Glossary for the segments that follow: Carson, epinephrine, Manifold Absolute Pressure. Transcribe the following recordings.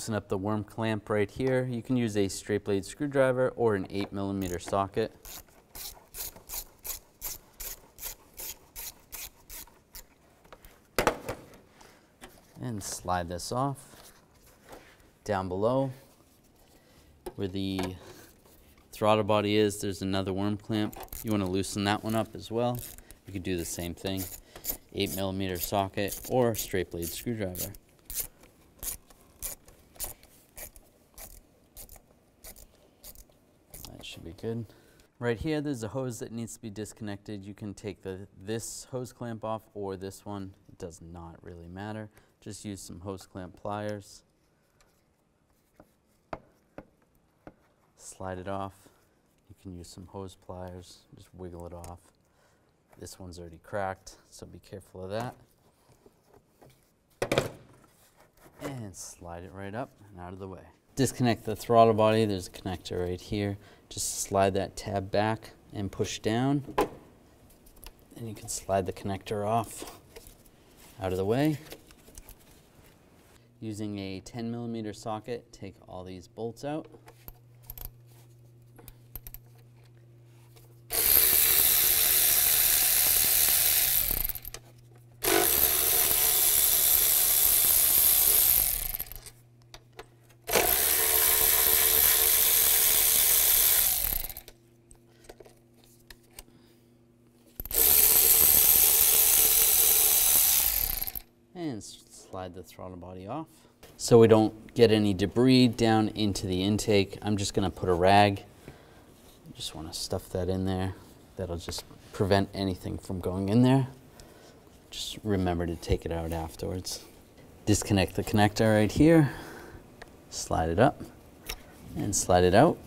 loosen up the worm clamp right here. You can use a straight blade screwdriver or an 8mm socket. And slide this off. Down below where the throttle body is, there's another worm clamp. You want to loosen that one up as well. You could do the same thing, 8mm socket or straight blade screwdriver. That should be good. Right here, there's a hose that needs to be disconnected. You can take this hose clamp off or this one. It does not really matter. Just use some hose clamp pliers. Slide it off. You can use some hose pliers. Just wiggle it off. This one's already cracked, so be careful of that. And slide it right up and out of the way. Disconnect the throttle body. There's a connector right here. Just slide that tab back and push down. And you can slide the connector off, out of the way. Using a 10mm socket, take all these bolts out. And slide the throttle body off. So we don't get any debris down into the intake, I'm just going to put a rag. Just want to stuff that in there. That'll just prevent anything from going in there. Just remember to take it out afterwards. Disconnect the connector right here. Slide it up and slide it out.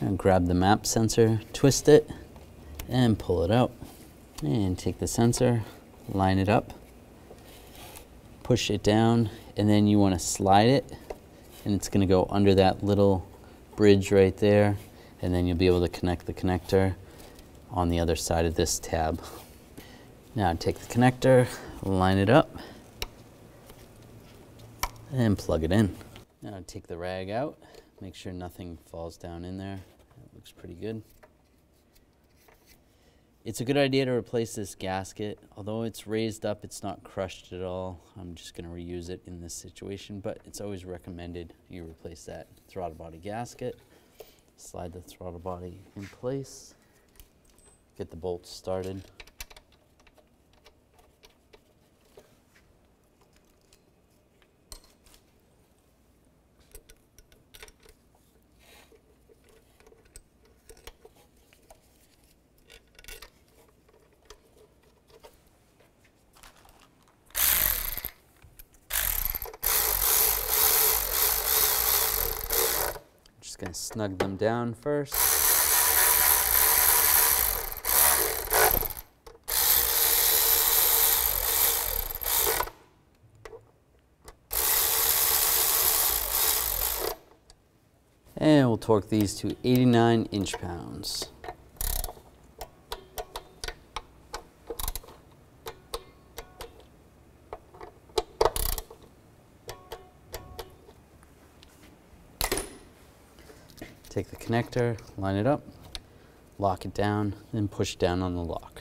And grab the map sensor, twist it and pull it out. And take the sensor. Line it up, push it down, and then you want to slide it, and it's going to go under that little bridge right there, and then you'll be able to connect the connector on the other side of this tab. Now take the connector, line it up, and plug it in. Now take the rag out, make sure nothing falls down in there. That looks pretty good. It's a good idea to replace this gasket. Although it's raised up, it's not crushed at all. I'm just gonna reuse it in this situation, but it's always recommended you replace that throttle body gasket. Slide the throttle body in place. Get the bolts started. Just going to snug them down first. And we'll torque these to 89 inch-pounds. Take the connector, line it up, lock it down, then push down on the lock.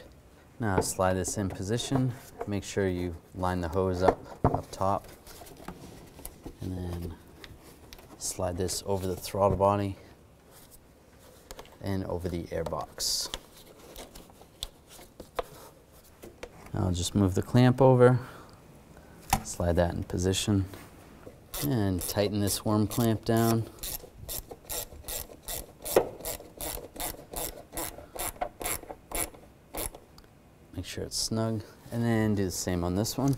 Now slide this in position. Make sure you line the hose up top, and then slide this over the throttle body and over the airbox. Now just move the clamp over, slide that in position, and tighten this worm clamp down. Make sure it's snug, and then do the same on this one.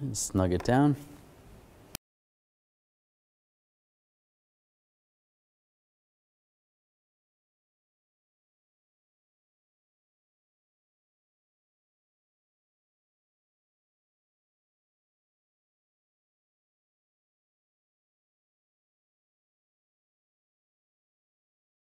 And snug it down.